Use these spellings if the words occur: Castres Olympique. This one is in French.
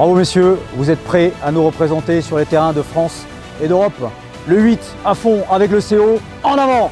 Bravo messieurs, vous êtes prêts à nous représenter sur les terrains de France et d'Europe. Le 8 à fond avec le CO, en avant!